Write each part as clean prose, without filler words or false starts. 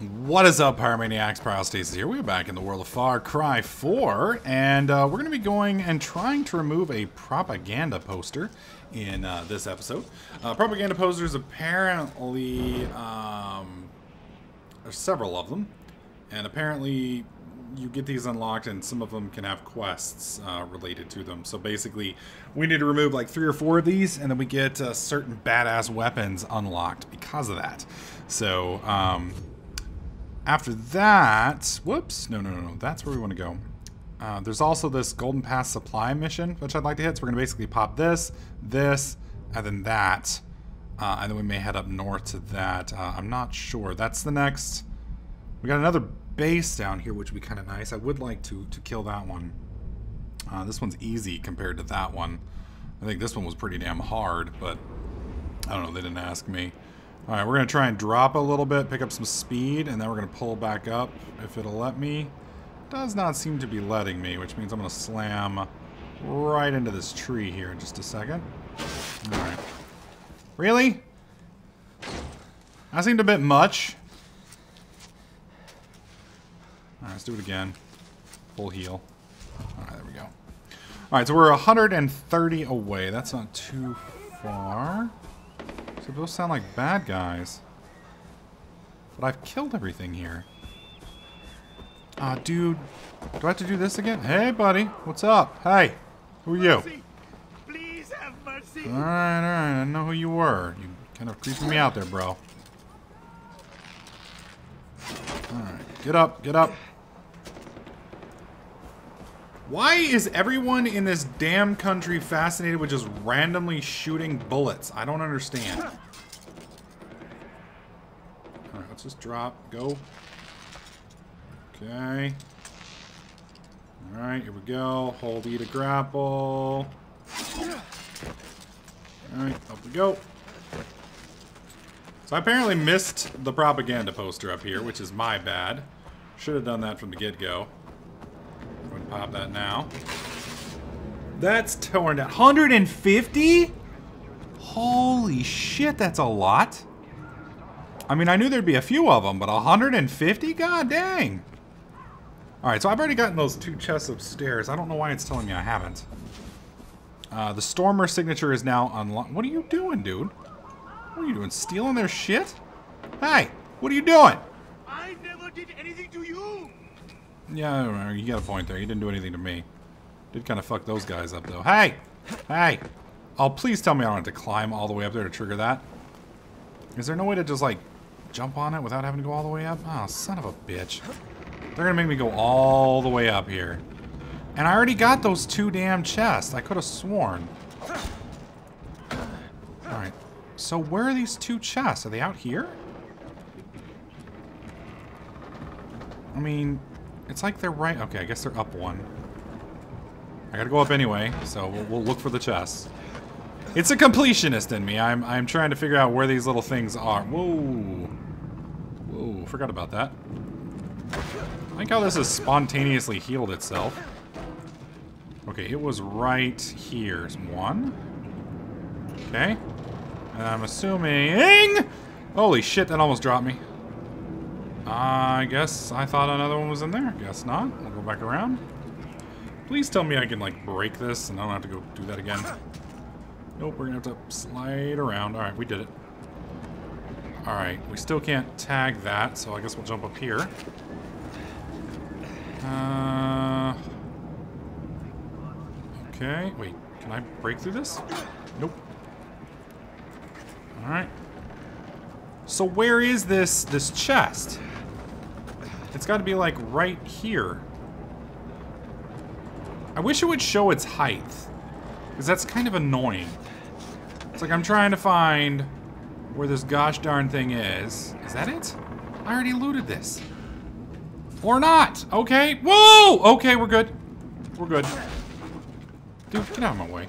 What is up, Pyromaniacs? Pyrostasis here. We're back in the world of Far Cry 4, and we're going to be going and trying to remove a propaganda poster in this episode. Propaganda posters, apparently, there's several of them, and apparently you get these unlocked, and some of them can have quests related to them. So basically, we need to remove like 3 or 4 of these, and then we get certain badass weapons unlocked because of that. So, after that, whoops, no, that's where we want to go. There's also this Golden Path supply mission, which I'd like to hit. So we're going to basically pop this, and then that. And then we may head up north to that. I'm not sure. That's the next. We got another base down here, which would be kind of nice. I would like to kill that one. This one's easy compared to that one. I think this one was pretty damn hard, but I don't know. They didn't ask me. All right, we're going to try and drop a little bit, pick up some speed, and then we're going to pull back up if it'll let me. Does not seem to be letting me, which means I'm going to slam right into this tree here in just a second. All right. Really? That seemed a bit much. All right, let's do it again. Full heal. All right, there we go. All right, so we're 130 away. That's not too far. So those sound like bad guys. But I've killed everything here. Ah, dude. Do I have to do this again? Hey, buddy. What's up? Hey. Who are you? Please have mercy. All right, all right. I know who you were. You kind of creeping me out there, bro. All right. Get up. Get up. Why is everyone in this damn country fascinated with just randomly shooting bullets? I don't understand. Alright, let's just drop. Go. Okay. Alright, here we go. Hold E to grapple. Alright, up we go. So I apparently missed the propaganda poster up here, which is my bad. Should have done that from the get-go. Pop that now. That's torn down. 150? Holy shit, that's a lot. I mean, I knew there'd be a few of them, but 150? God dang. Alright, so I've already gotten those 2 chests upstairs. I don't know why it's telling me I haven't. The Stormer signature is now unlocked. What are you doing, dude? What are you doing? Stealing their shit? Hey, what are you doing? I never did anything to you. Yeah, you got a point there. You didn't do anything to me. Did kind of fuck those guys up, though. Hey! Hey! Oh, please tell me I don't have to climb all the way up there to trigger that. Is there no way to just, like, jump on it without having to go all the way up? Oh, son of a bitch. They're gonna make me go all the way up here. And I already got those 2 damn chests. I could have sworn. Alright. So where are these 2 chests? Are they out here? I mean... it's like they're right... okay, I guess they're up 1. I gotta go up anyway, so we'll look for the chests. It's a completionist in me. I'm trying to figure out where these little things are. Whoa. Whoa, forgot about that. I like how this has spontaneously healed itself. Okay, it was right here. 1. Okay. And I'm assuming... holy shit, that almost dropped me. I guess I thought another one was in there. Guess not. I'll go back around. Please tell me I can, like, break this and I don't have to go do that again. Nope, we're gonna have to slide around. Alright, we did it. Alright, we still can't tag that, so I guess we'll jump up here. Okay, wait, can I break through this? Nope. Alright. So where is this chest? It's got to be, like, right here. I wish it would show its height, because that's kind of annoying. It's like I'm trying to find where this gosh darn thing is. Is that it? I already looted this. Or not! Okay. Whoa! Okay, we're good. We're good. Dude, get out of my way.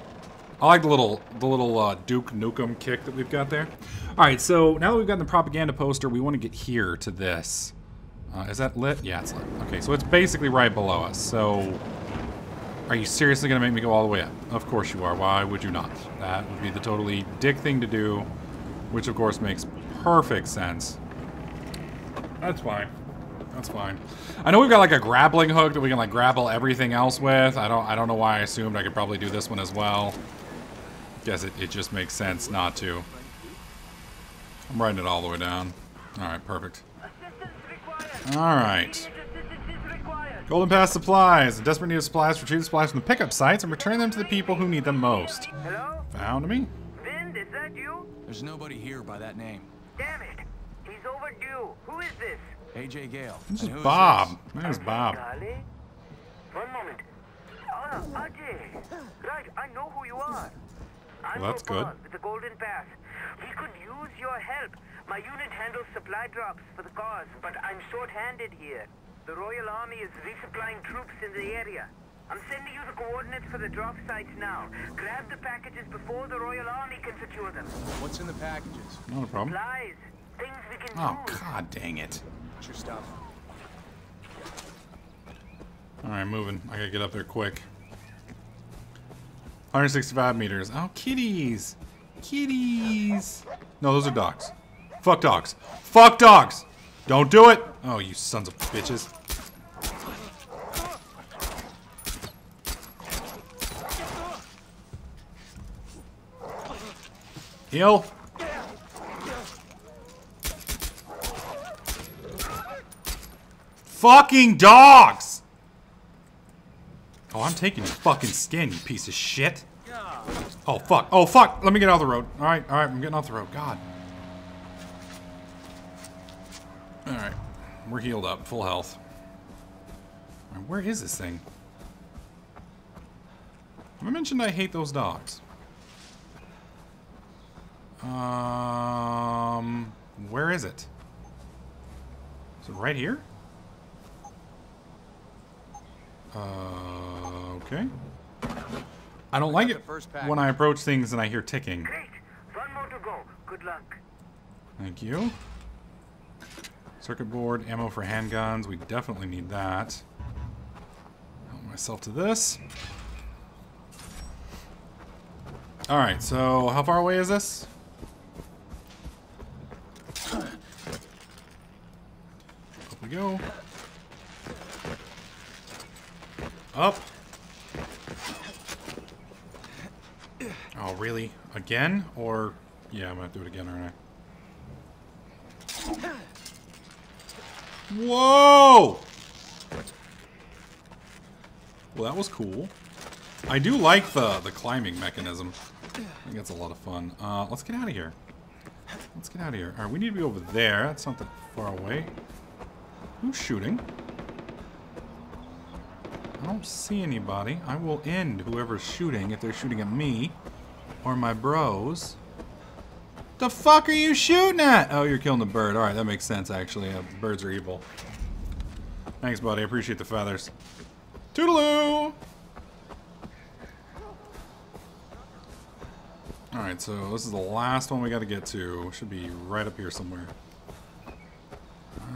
I like the little Duke Nukem kick that we've got there. Alright, so now that we've gotten the propaganda poster, we want to get here to this. Is that lit? Yeah, it's lit. Okay, so it's basically right below us. So, are you seriously going to make me go all the way up? Of course you are. Why would you not? That would be the totally dick thing to do, which of course makes perfect sense. That's fine. That's fine. I know we've got like a grappling hook that we can like grapple everything else with. I don't know why I assumed I could probably do this one as well. Guess it just makes sense not to. I'm writing it all the way down. Alright, perfect. Alright. Golden Path supplies. In desperate need of supplies, retrieve the supplies from the pickup sites and return them to the people who need them most. Hello? Found me? Vind, is that you? There's nobody here by that name. Damn it. He's overdue. Who is this? Ajay Ghale. This is Bob. There's Bob. One moment. Ajay. Right, I know who you are. I'm well, that's good. With the Golden Path. We could use your help. My unit handles supply drops for the cause, but I'm short-handed here. The Royal Army is resupplying troops in the area. I'm sending you the coordinates for the drop sites now. Grab the packages before the Royal Army can secure them. What's in the packages? Not a problem. Supplies. Things we can use. God dang it. What's your stuff? Alright, moving. I gotta get up there quick. 165 meters. Oh, kitties. Kitties. No, those are dogs. Fuck dogs. Fuck dogs. Don't do it. Oh, you sons of bitches. Heal. Fucking dogs. Oh, I'm taking your fucking skin, you piece of shit. Oh, fuck. Oh, fuck. Let me get out of the road. All right. I'm getting off the road. God. All right. We're healed up. Full health. All right, where is this thing? Have I mentioned I hate those dogs? Where is it? Is it right here? Okay. I don't like it when I approach things and I hear ticking. Great. One more to go. Good luck. Thank you. Circuit board, ammo for handguns. We definitely need that. Help myself to this. Alright, so how far away is this? Up we go. Up. Oh, really? Again? Or, yeah, I'm gonna do it again, aren't I? Whoa! Well, that was cool. I do like the climbing mechanism. I think that's a lot of fun. Let's get out of here. Let's get out of here. Alright, we need to be over there. That's not that far away. Who's shooting? I don't see anybody. I will end whoever's shooting if they're shooting at me or my bros. The fuck are you shooting at? Oh, you're killing the bird. Alright, that makes sense actually. Birds are evil. Thanks, buddy. I appreciate the feathers. Toodaloo! Alright, so this is the last one we gotta get to. Should be right up here somewhere.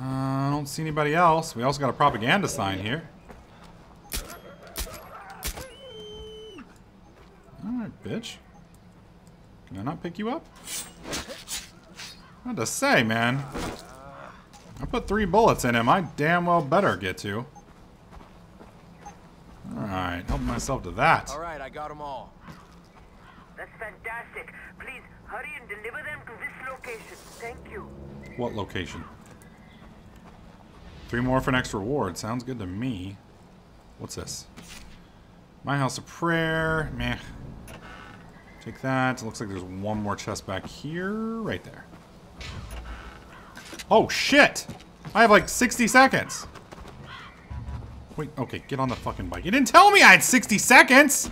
I don't see anybody else. We also got a propaganda sign here. Bitch. Can I not pick you up? What to say, man? I put 3 bullets in him. I damn well better get to. Alright, help myself to that. Alright, I got them all. That's fantastic. Please hurry and deliver them to this location. Thank you. What location? 3 more for an extra reward. Sounds good to me. What's this? My house of prayer. Meh. Take that. It looks like there's one more chest back here. Right there. Oh, shit! I have like 60 seconds! Wait, okay, get on the fucking bike. You didn't tell me I had 60 seconds!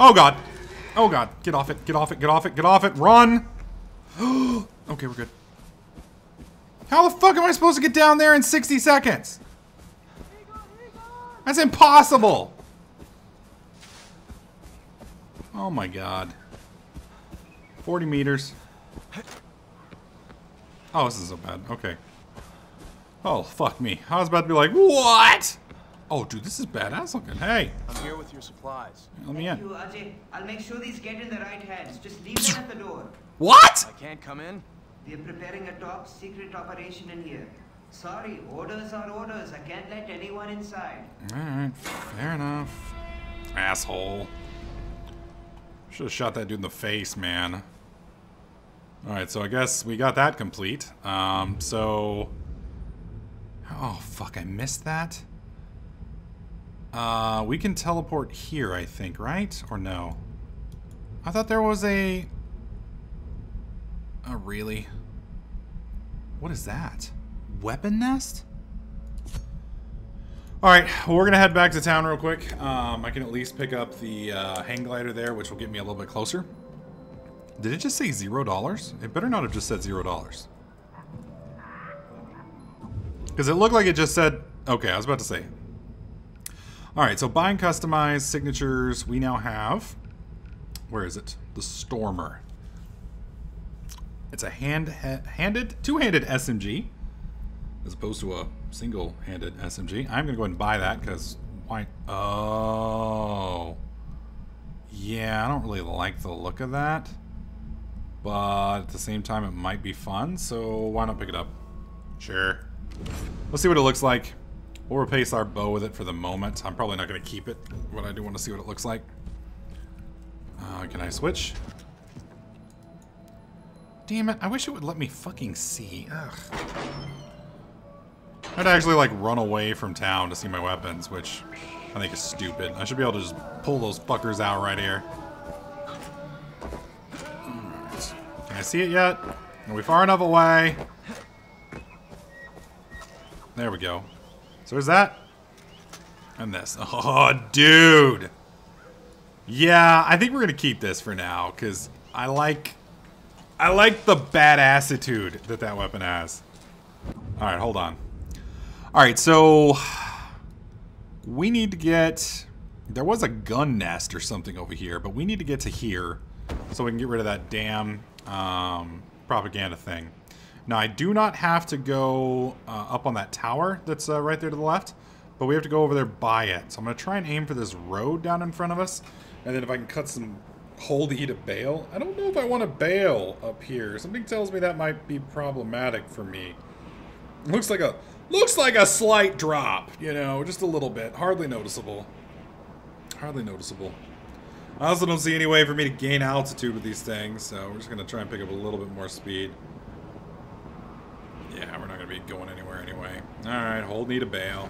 Oh, God. Oh, God. Get off it. Get off it. Get off it. Get off it. Run! Okay, we're good. How the fuck am I supposed to get down there in 60 seconds? That's impossible! Oh my god. 40 meters. Oh, this isn't so bad. Okay. Oh, fuck me. I was about to be like, what? Oh, dude, this is badass looking. Hey. I'm here with your supplies. Let me in. Thank you, Ajay. I'll make sure these get in the right hands. Just leave them at the door. What? I can't come in? We're preparing a top secret operation in here. Sorry, orders are orders. I can't let anyone inside. Alright, fair enough. Asshole. Should have shot that dude in the face, man. Alright, so I guess we got that complete. Oh, fuck, I missed that. We can teleport here, I think, right? Or no? I thought there was a... Oh, really? What is that? Weapon nest? Alright, well, we're going to head back to town real quick. I can at least pick up the hang glider there, which will get me a little bit closer. Did it just say $0? It better not have just said $0. Because it looked like it just said... Okay, I was about to say. Alright, so buying customized signatures, we now have... Where is it? The Stormer. It's a two-handed SMG. As opposed to a single-handed SMG. I'm going to go ahead and buy that because... Why? Oh. Yeah, I don't really like the look of that. But at the same time, it might be fun. So why not pick it up? Sure. Let's see what it looks like. We'll replace our bow with it for the moment. I'm probably not going to keep it, but I do want to see what it looks like. Can I switch? Damn it, I wish it would let me fucking see. Ugh. I'd actually, like, run away from town to see my weapons, which I think is stupid. I should be able to just pull those fuckers out right here. Alright. Can I see it yet? Are we far enough away? There we go. So there's that. And this. Oh, dude! Yeah, I think we're gonna keep this for now, because I like the badassitude that that weapon has. Alright, hold on. Alright, so... We need to get... There was a gun nest or something over here, but we need to get to here so we can get rid of that damn propaganda thing. Now, I do not have to go up on that tower that's right there to the left, but we have to go over there by it. So I'm going to try and aim for this road down in front of us, and then if I can cut some hole to eat a bale. I don't know if I want a bale up here. Something tells me that might be problematic for me. Looks like a slight drop, you know, just a little bit. Hardly noticeable. Hardly noticeable. I also don't see any way for me to gain altitude with these things, so we're just going to try and pick up a little bit more speed. Yeah, we're not going to be going anywhere anyway. Alright, hold me to bail.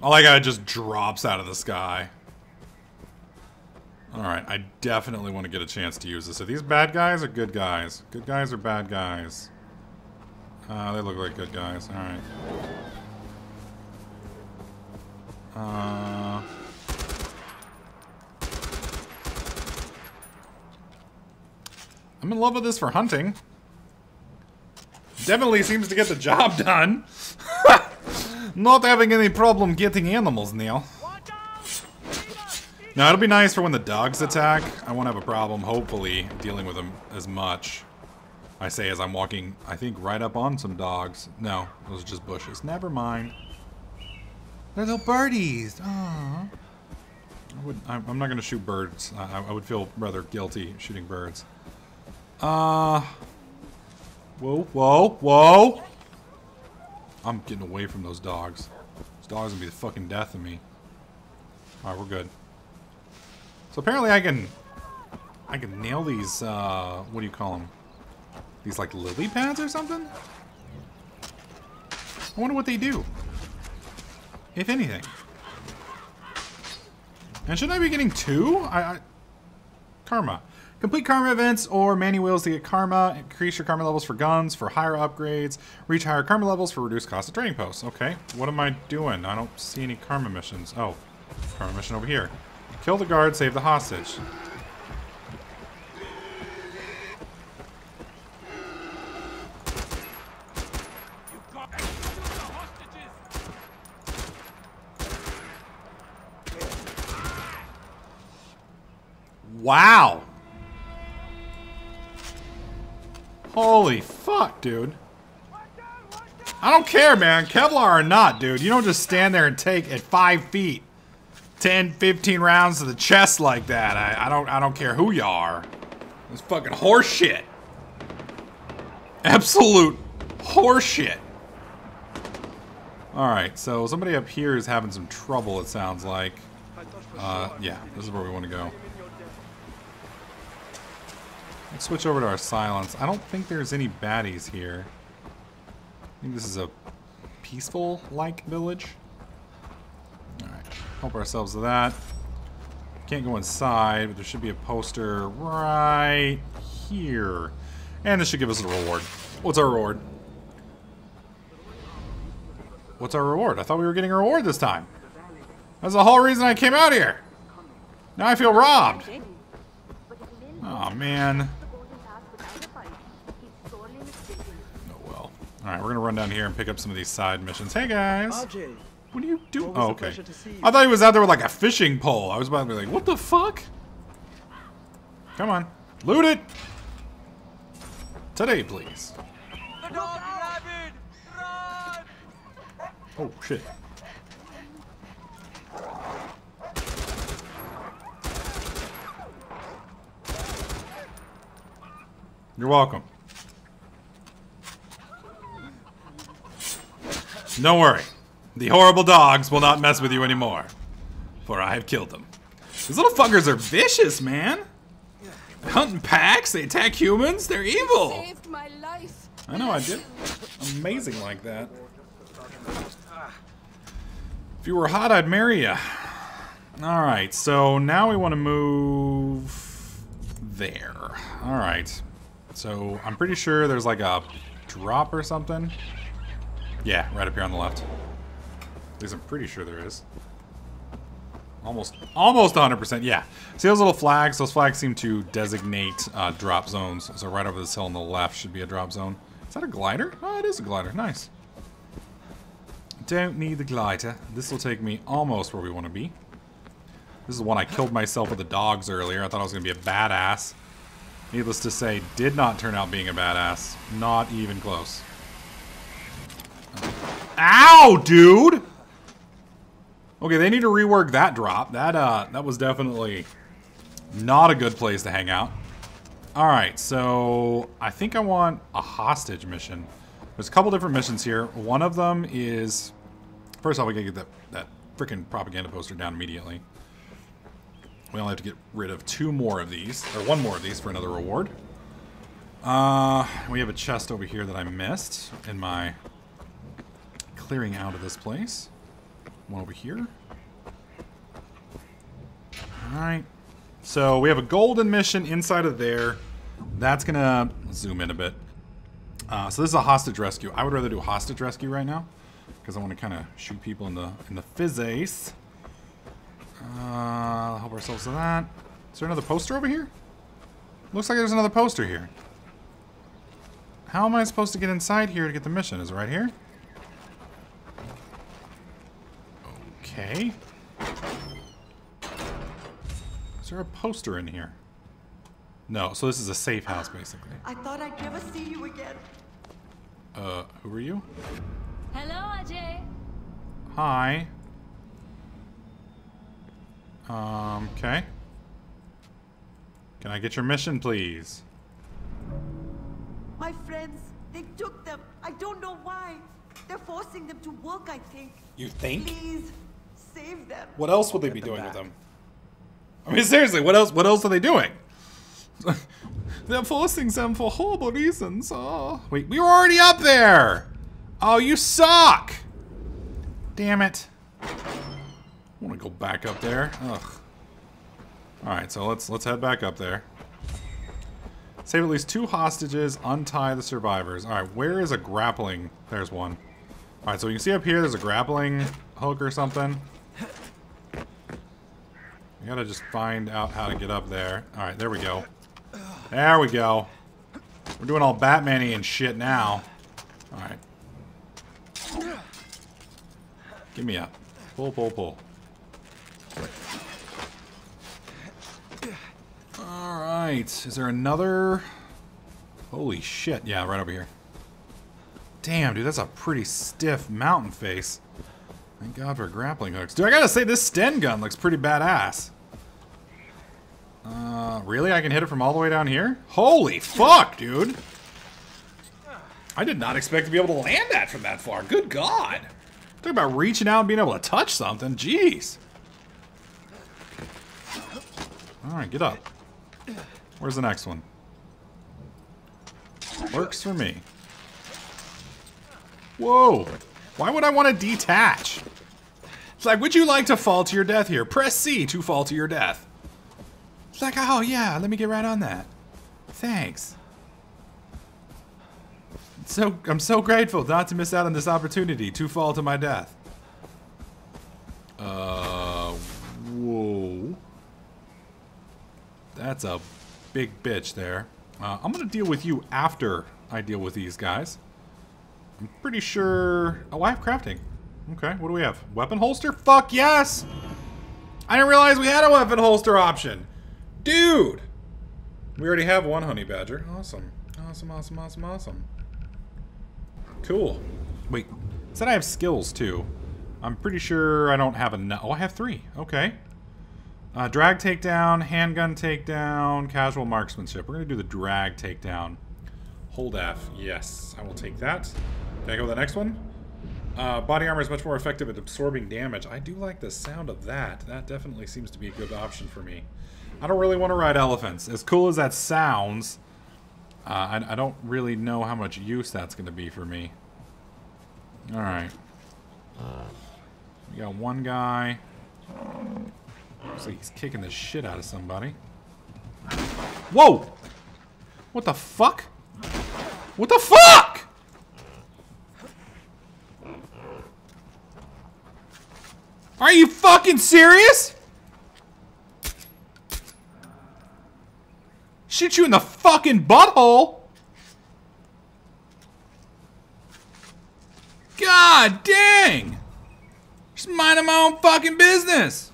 Oh, that guy just drops out of the sky. Alright, I definitely want to get a chance to use this. Are these bad guys or good guys? Good guys or bad guys? They look like good guys. Alright. I'm in love with this for hunting. Definitely seems to get the job done. Not having any problem getting animals, Neil. Now, it'll be nice for when the dogs attack. I won't have a problem, hopefully, dealing with them as much. I say as I'm walking, I think, right up on some dogs. No, those are just bushes. Never mind. They're little birdies. Aww. I'm not going to shoot birds. I would feel rather guilty shooting birds. Whoa, whoa, whoa! I'm getting away from those dogs. Those dogs will be the fucking death of me. Alright, we're good. So apparently I can nail these, what do you call them? These, like, lily pads or something? I wonder what they do. If anything. And shouldn't I be getting two? Karma. Complete karma events or mani wheels to get karma. Increase your karma levels for guns, for higher upgrades. Reach higher karma levels for reduced cost of training posts. Okay, what am I doing? I don't see any karma missions. Oh, karma mission over here. Kill the guard, save the hostage. Wow. Holy fuck, dude. I don't care, man. Kevlar or not, dude. You don't just stand there and take at 5 feet 10, 15 rounds to the chest like that. I don't care who you are. It's fucking horseshit. Absolute horseshit. Alright, so somebody up here is having some trouble, it sounds like. Yeah, this is where we want to go. Let's switch over to our silence. I don't think there's any baddies here. I think this is a peaceful-like village. Alright, help ourselves with that. Can't go inside, but there should be a poster right here. And this should give us a reward. What's our reward? What's our reward? I thought we were getting a reward this time. That's the whole reason I came out here. Now I feel robbed. Oh man. Oh well. Alright, we're gonna run down here and pick up some of these side missions. Hey guys! What do you do? Oh, okay. I thought he was out there with like a fishing pole. I was about to be like, what the fuck? Come on. Loot it! Today, please. Oh, shit. You're welcome. Don't worry. The horrible dogs will not mess with you anymore. For I have killed them. These little fuckers are vicious, man. They hunt in packs, they attack humans, they're evil. You saved my life. I know I did. Amazing like that. If you were hot, I'd marry you. Alright, so now we want to move there. Alright. So I'm pretty sure there's like a drop or something. Yeah, right up here on the left. At least I'm pretty sure there is. Almost 100%, yeah. See those little flags? Those flags seem to designate drop zones. So right over this hill on the left should be a drop zone. Is that a glider? Oh, it is a glider. Nice. Don't need the glider. This will take me almost where we want to be. This is the one I killed myself with the dogs earlier. I thought I was going to be a badass. Needless to say, did not turn out being a badass. Not even close. Ow, dude! Okay, they need to rework that drop. That was definitely not a good place to hang out. Alright, so I think I want a hostage mission. There's a couple different missions here. One of them is... First off, we gotta get that freaking propaganda poster down immediately. We only have to get rid of two more of these. Or one more of these for another reward. We have a chest over here that I missed in my clearing out of this place. One over here. Alright. So we have a golden mission inside of there. That's gonna zoom in a bit. So this is a hostage rescue. I would rather do a hostage rescue right now because I want to kind of shoot people in the physace. Help ourselves to that. Is there another poster over here? Looks like there's another poster here. How am I supposed to get inside here to get the mission? Is it right here? Okay. Is there a poster in here? No, so this is a safe house, basically. I thought I'd never see you again. Who are you? Hello, Ajay. Hi. Okay. Can I get your mission, please? My friends, they took them. I don't know why. They're forcing them to work, I think. You think? Please, save them. What else would they be doing with them? I mean, seriously, what else are they doing? They're forcing them for horrible reasons. Oh. Wait, we were already up there! Oh, you suck! Damn it. I want to go back up there. Ugh. Alright, so let's head back up there. Save at least two hostages, untie the survivors. Alright, where is a grappling? There's one. Alright, so you can see up here there's a grappling hook or something. You gotta just find out how to get up there. Alright, there we go. There we go. We're doing all Batman-y and shit now. Alright. Give me up. Pull. Alright. Is there another? Holy shit. Yeah, right over here. Damn, dude, that's a pretty stiff mountain face. Thank God for grappling hooks. Dude, I gotta say, this Sten gun looks pretty badass. Really? I can hit it from all the way down here? Holy fuck, dude! I did not expect to be able to land that from that far. Good God! Talk about reaching out and being able to touch something. Jeez. Alright, get up. Where's the next one? Works for me. Whoa! Why would I want to detach? It's like, would you like to fall to your death here? Press C to fall to your death. It's like, oh yeah, let me get right on that. Thanks. So I'm so grateful not to miss out on this opportunity to fall to my death. Whoa. That's a big bitch there. I'm gonna deal with you after I deal with these guys. I'm pretty sure... Oh, I have crafting. Okay, what do we have? Weapon holster? Fuck yes! I didn't realize we had a weapon holster option! Dude! We already have one honey badger. Awesome. Awesome, awesome, awesome, awesome. Cool. Wait, it said I have skills too. I'm pretty sure I don't have enough. Oh, I have 3. Okay. Drag takedown, handgun takedown, casual marksmanship. We're gonna do the drag takedown. Hold F. Yes, I will take that. Can I go with the next one? Body armor is much more effective at absorbing damage. I do like the sound of that. That definitely seems to be a good option for me. I don't really want to ride elephants. As cool as that sounds, I don't really know how much use that's going to be for me. Alright. We got one guy. Looks like he's kicking the shit out of somebody. Whoa! What the fuck? What the fuck?! Are you fucking serious?! Shoot you in the fucking butthole?! God dang! Just minding my own fucking business!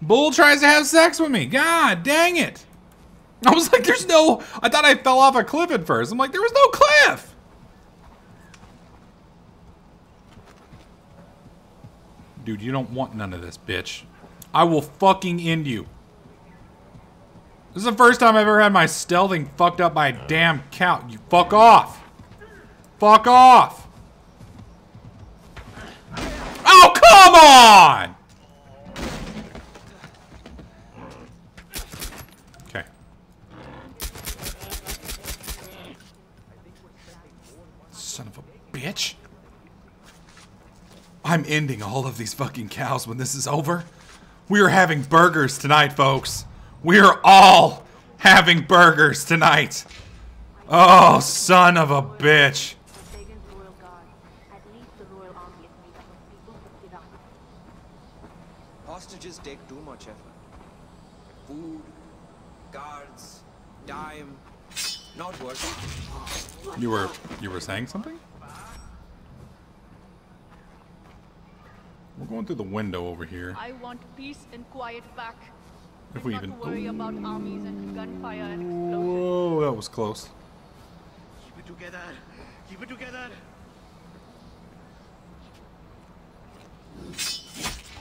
Bull tries to have sex with me, god dang it! I was like, there's no... I thought I fell off a cliff at first. I'm like, there was no cliff! Dude, you don't want none of this, bitch. I will fucking end you. This is the first time I've ever had my stealthing fucked up by a damn cow. You fuck off! Fuck off! Oh, come on! Bitch. I'm ending all of these fucking cows when this is over. We are having burgers tonight, folks. We are all having burgers tonight. Oh, son of a bitch. Hostages take too much effort. Food, guards, dime, not working. You were saying something? We're going through the window over here. I want peace and quiet back. If we even worry about armies and gunfire and explosions. Whoa, that was close. Keep it together. Keep it together.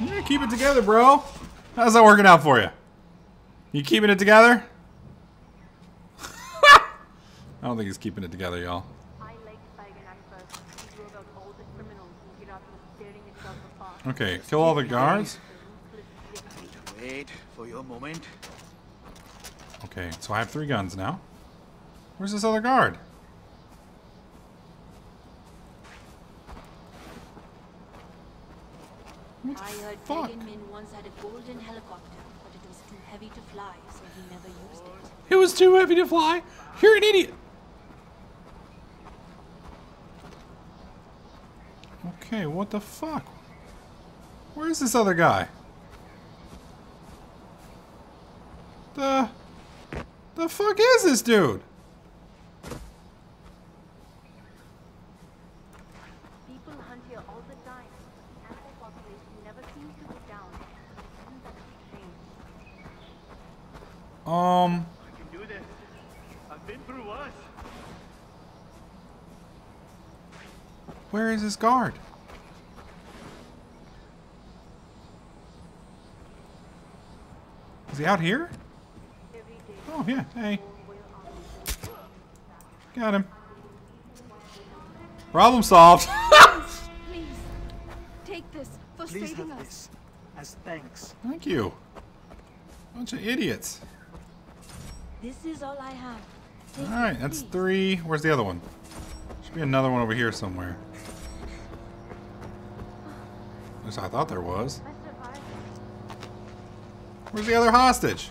Yeah, keep it together, bro. How's that working out for you? You keeping it together? I don't think he's keeping it together, y'all. Okay, kill all the guards. Wait for your moment. Okay, so I have 3 guns now. Where's this other guard? What the fuck? I heard Dragonman once had a golden helicopter, but it was too heavy to fly, so he never used it. It was too heavy to fly? You're an idiot! Okay, what the fuck? Where's this other guy? The fuck is this dude? People hunt here all the time. The animal population never seems to go down. I can do this. I've been through worse. Where is his guard? Is he out here? Oh, yeah. Hey. Got him. Problem solved. Please take this for saving us. As thanks. Thank you. Bunch of idiots. This is all I have. Alright, that's three. Where's the other one? Should be another one over here somewhere. At least I thought there was. Where's the other hostage?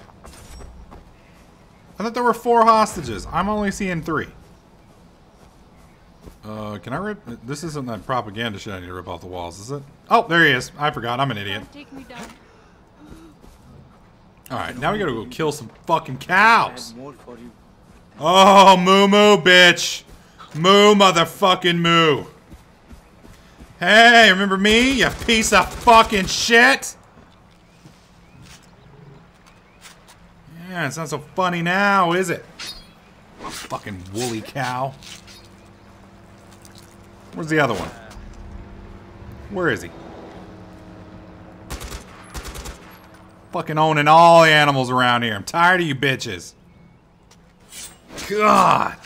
I thought there were four hostages. I'm only seeing three. Can I rip? This isn't that propaganda shit I need to rip off the walls, is it? Oh, there he is. I forgot. I'm an idiot. Alright, now we gotta go kill some fucking cows. Oh, moo moo, bitch. Moo, motherfucking moo. Hey, remember me, you piece of fucking shit? Yeah, it's not so funny now, is it? Fucking woolly cow. Where's the other one? Where is he? Fucking owning all the animals around here. I'm tired of you bitches. God.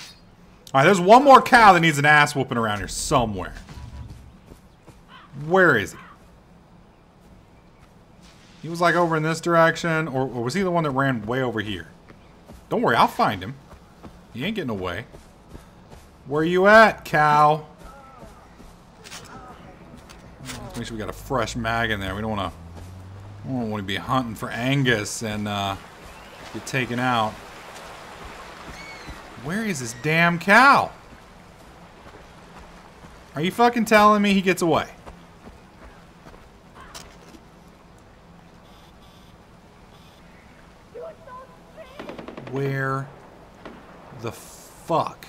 Alright, there's one more cow that needs an ass whooping around here somewhere. Where is he? He was like over in this direction, or was he the one that ran way over here? Don't worry, I'll find him. He ain't getting away. Where you at, cow? Let's make sure we got a fresh mag in there. We don't want to be hunting for Angus and get taken out. Where is this damn cow? Are you fucking telling me he gets away? Where the fuck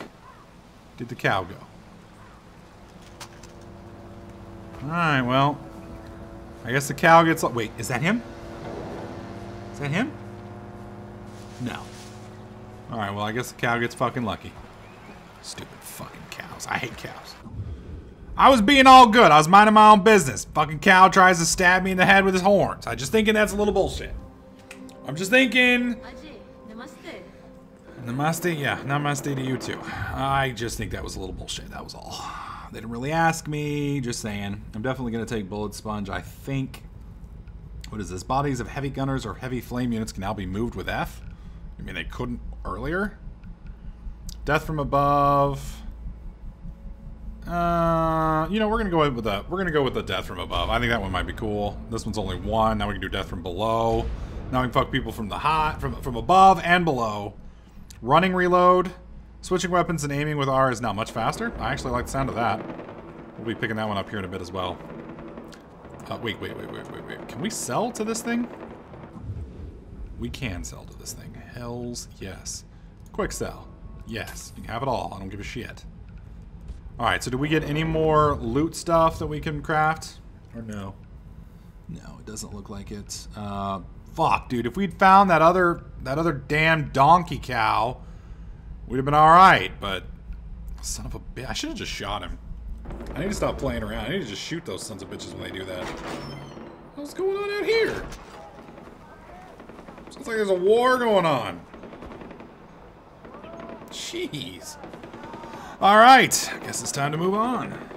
did the cow go? Alright, well, I guess the cow gets... Wait, is that him? Is that him? No. Alright, well, I guess the cow gets fucking lucky. Stupid fucking cows. I hate cows. I was being all good. I was minding my own business. Fucking cow tries to stab me in the head with his horns. I'm just thinking that's a little bullshit. I'm just thinking... Ajay, namaste. Namaste? Yeah, namaste to you too. I just think that was a little bullshit. That was all. They didn't really ask me. Just saying. I'm definitely going to take Bullet Sponge, I think. What is this? Bodies of heavy gunners or heavy flame units can now be moved with F. I mean, they couldn't earlier. Death from above. You know, we're going to go with the death from above. I think that one might be cool. This one's only one. Now we can do death from below. Now we can fuck people from the from above and below. Running reload. Switching weapons and aiming with R is now much faster. I actually like the sound of that. We'll be picking that one up here in a bit as well. Wait. Can we sell to this thing? We can sell to this thing. Hells yes. Quick sell. Yes. You can have it all. I don't give a shit. Alright, so do we get any more loot stuff that we can craft? Or no? No, it doesn't look like it. Fuck, dude. If we'd found that other damn donkey cow... We'd have been alright, but... Son of a bitch. I should have just shot him. I need to stop playing around. I need to just shoot those sons of bitches when they do that. What's going on out here? Sounds like there's a war going on. Jeez. Alright. I guess it's time to move on.